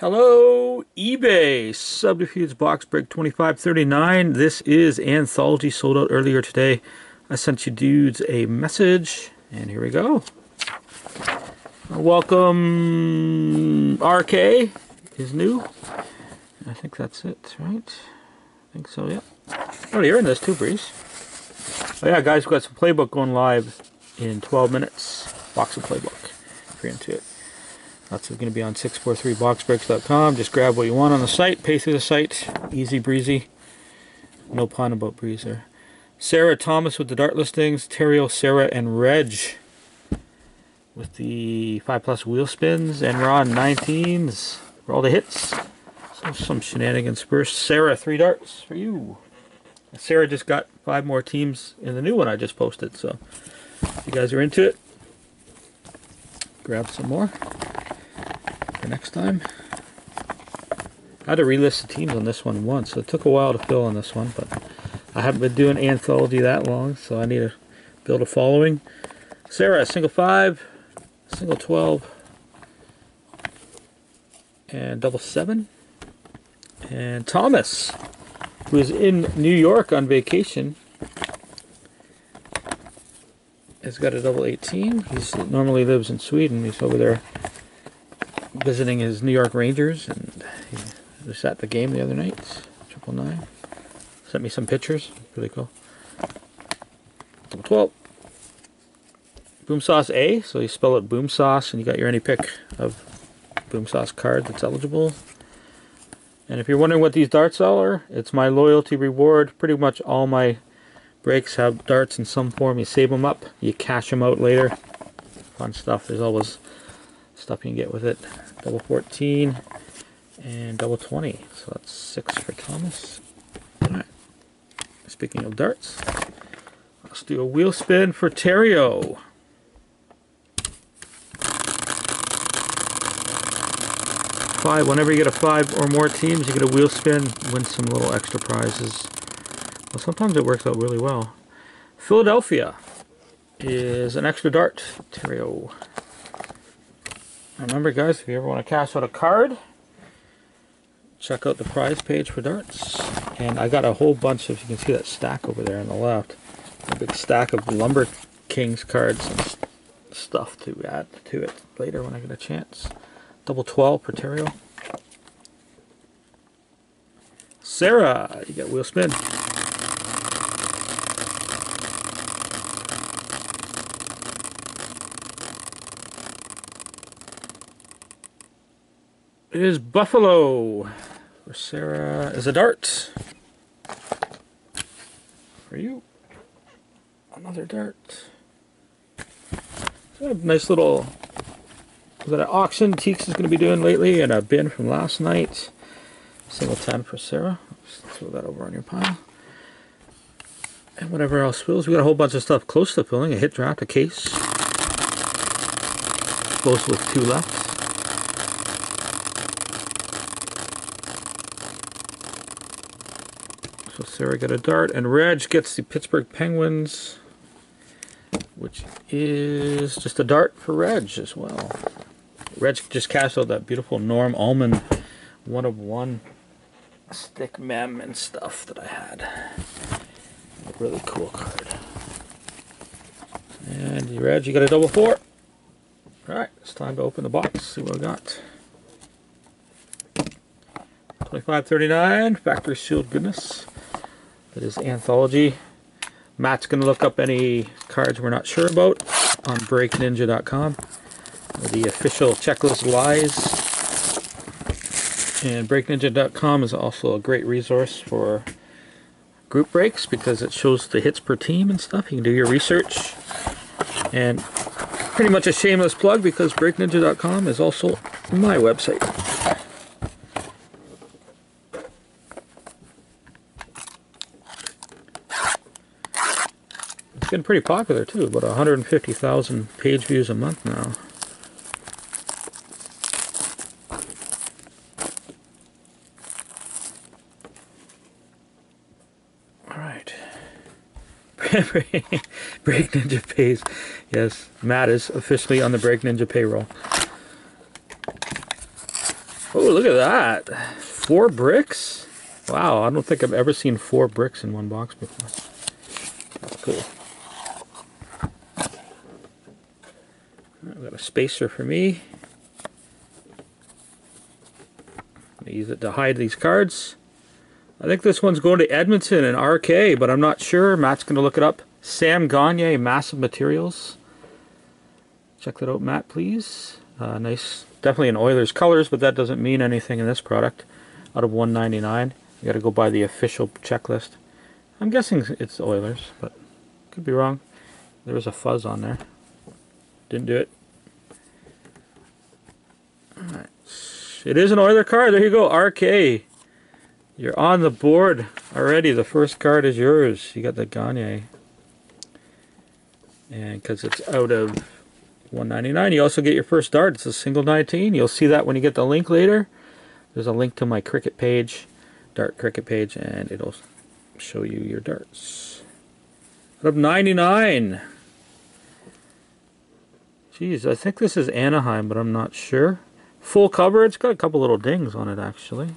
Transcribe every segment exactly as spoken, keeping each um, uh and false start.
Hello, eBay, Subterfuge Box Break twenty-five thirty-nine. This is Anthology, sold out earlier today. I sent you dudes a message, and here we go. Welcome, R K is new. I think that's it, right? I think so, yeah. Oh, you're in this too, Breeze. Oh yeah, guys, we've got some playbook going live in twelve minutes. Box of playbook, if you're into it. That's going to be on six four three box breaks dot com. Just grab what you want on the site. Pay through the site. Easy breezy. No pun about breeze there. Sarah Thomas with the dart listings. Terrio, Sarah, and Reg with the five plus wheel spins. And Ron, nineteens for all the hits. So some shenanigans first. Sarah, three darts for you. Sarah just got five more teams in the new one I just posted. So if you guys are into it, grab some more. For next time, I had to relist the teams on this one once, so it took a while to fill on this one, but I haven't been doing Anthology that long, so I need to build a following. Sarah, single five, single twelve, and double seven. And Thomas, who is in New York on vacation, has got a double eighteen. He's, he normally lives in Sweden. He's over there visiting his New York Rangers, and he was at the game the other night. Triple nine. Sent me some pictures. Really cool. Double twelve. Boom Sauce A. So you spell it Boom Sauce, and you got your any pick of Boom Sauce card that's eligible. And if you're wondering what these darts are, it's my loyalty reward. Pretty much all my breaks have darts in some form. You save them up. You cash them out later. Fun stuff. There's always stuff you can get with it. Double fourteen and double twenty. So that's six for Thomas. Alright. Speaking of darts, let's do a wheel spin for Terrio. Five. Whenever you get a five or more teams, you get a wheel spin, win some little extra prizes. Well, sometimes it works out really well. Philadelphia is an extra dart. Terrio. Remember, guys, if you ever want to cash out a card, check out the prize page for darts. And I got a whole bunch of, you can see that stack over there on the left, a big stack of Lumber Kings cards and stuff to add to it later when I get a chance. Double twelve per Terrio. Sarah, you got wheel spin. It is Buffalo. For Sarah is a dart. For you, another dart. Got a nice little, was that an auction Teeks is going to be doing lately, and a bin from last night. Single ten for Sarah. Just throw that over on your pile. And whatever else fills. We got a whole bunch of stuff close to filling. A hit draft, a case. Close with two left. So Sarah got a dart, and Reg gets the Pittsburgh Penguins, which is just a dart for Reg as well. Reg just cashed out that beautiful Norm Allman one of one stick mem and stuff that I had. A really cool card. And Reg, you got a double four. Alright, it's time to open the box, see what we got. twenty-five thirty-nine, factory sealed goodness. That is Anthology. Matt's going to look up any cards we're not sure about on break ninja dot com. The official checklist lies. And break ninja dot com is also a great resource for group breaks because it shows the hits per team and stuff. You can do your research. And pretty much a shameless plug because break ninja dot com is also my website. Getting pretty popular too, about one hundred fifty thousand page views a month now. Alright. Break Ninja pays. Yes, Matt is officially on the Break Ninja payroll. Oh, look at that. Four bricks? Wow, I don't think I've ever seen four bricks in one box before. That's cool. I've got a spacer for me. I'm going to use it to hide these cards. I think this one's going to Edmonton and R K, but I'm not sure. Matt's going to look it up. Sam Gagne, Massive Materials. Check that out, Matt, please. Uh, nice. Definitely in Oilers colors, but that doesn't mean anything in this product. Out of one ninety-nine, you got to go by the official checklist. I'm guessing it's Oilers, but could be wrong. There was a fuzz on there. Didn't do it. All right. It is an Oiler card. There you go, R K. You're on the board already. The first card is yours. You got the Gagne. And because it's out of one ninety-nine, you also get your first dart. It's a single nineteen. You'll see that when you get the link later. There's a link to my cricket page, dart cricket page, and it'll show you your darts. Out of ninety-nine. Jeez, I think this is Anaheim, but I'm not sure. Full cover. It's got a couple little dings on it, actually.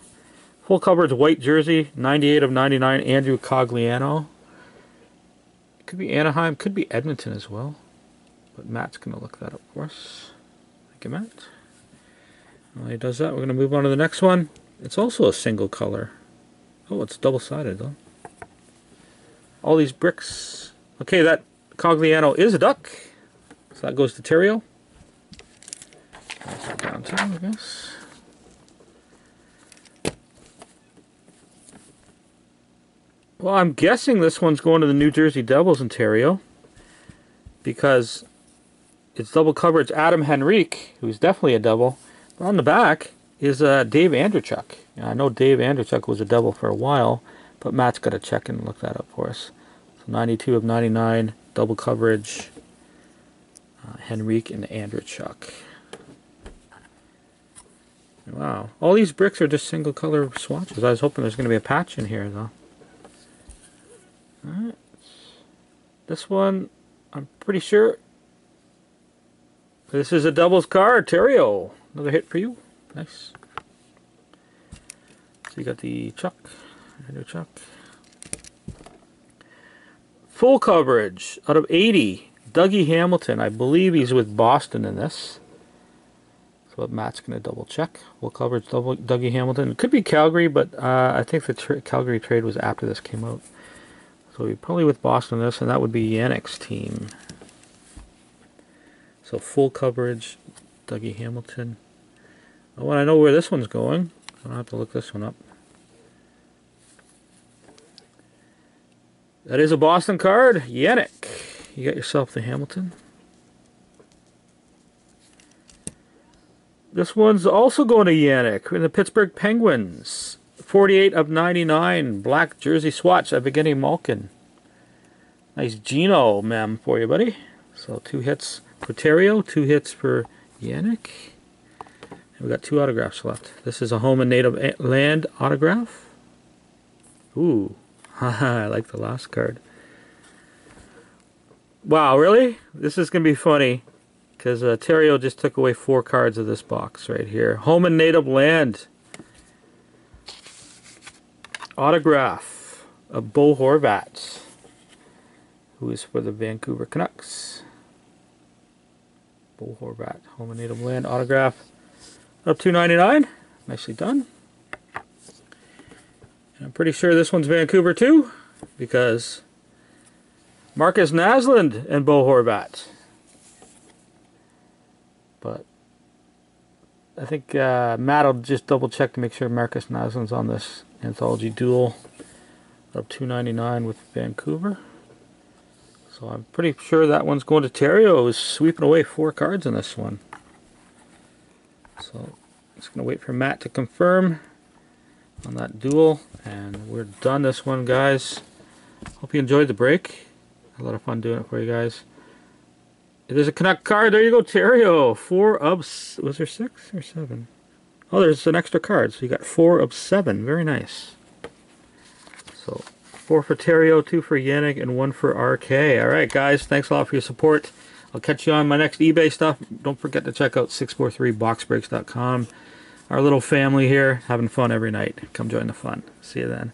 Full coverage, white jersey, ninety-eight of ninety-nine, Andrew Cogliano. Could be Anaheim, could be Edmonton as well. But Matt's going to look that up for us. Thank you, Matt. While he does that, we're going to move on to the next one. It's also a single color. Oh, it's double-sided, though. All these bricks. Okay, that Cogliano is a duck. So that goes to Terrio. That's down to, I guess. Well, I'm guessing this one's going to the New Jersey Devils, Ontario, because it's double coverage. Adam Henrique, who's definitely a Devil, but on the back is uh, Dave Andreychuk. Now, I know Dave Andreychuk was a Devil for a while, but Matt's got to check and look that up for us. So ninety-two of ninety-nine, double coverage, uh, Henrique and Andreychuk. Wow. All these bricks are just single color swatches. I was hoping there's going to be a patch in here, though. Alright, this one, I'm pretty sure, this is a Devil's card, Terrio. Another hit for you, nice. So you got the Chuck, Andrew Chuck. Full coverage, out of eighty, Dougie Hamilton. I believe he's with Boston in this. But Matt's going to double check. We'll cover double Dougie Hamilton. It could be Calgary, but uh, I think the tra Calgary trade was after this came out. So we're probably with Boston this, and that would be Yannick's team. So full coverage, Dougie Hamilton. I want to know where this one's going. I don't have to look this one up. That is a Boston card, Yannick. You got yourself the Hamilton. This one's also going to Yannick in the Pittsburgh Penguins. forty-eight of ninety-nine, black jersey swatch, Evgeni Malkin. Nice Geno mem for you, buddy. So two hits for Terrio, two hits for Yannick. And we got two autographs left. This is a home and native land autograph. Ooh, I like the last card. Wow, really? This is going to be funny because uh, Terrio just took away four cards of this box right here. Home and native land. Autograph of Bo Horvat, who is for the Vancouver Canucks. Bo Horvat, home and native land autograph, up two ninety-nine. Nicely done. And I'm pretty sure this one's Vancouver too, because Marcus Naslund and Bo Horvat. But I think uh, Matt will just double check to make sure Marcus Naslund's on this Anthology duel, up two ninety-nine with Vancouver. So I'm pretty sure that one's going to Terrio. Is sweeping away four cards in this one. So I'm just going to wait for Matt to confirm on that duel. And we're done this one, guys. Hope you enjoyed the break. A lot of fun doing it for you guys. There's a Canuck card. There you go, Terrio. Four of, was there six or seven? Oh, there's an extra card, so you got four of seven. Very nice. So, four for Terrio, two for Yannick, and one for R K. Alright, guys, thanks a lot for your support. I'll catch you on my next eBay stuff. Don't forget to check out six four three box breaks dot com. our little family here, having fun every night. Come join the fun. See you then.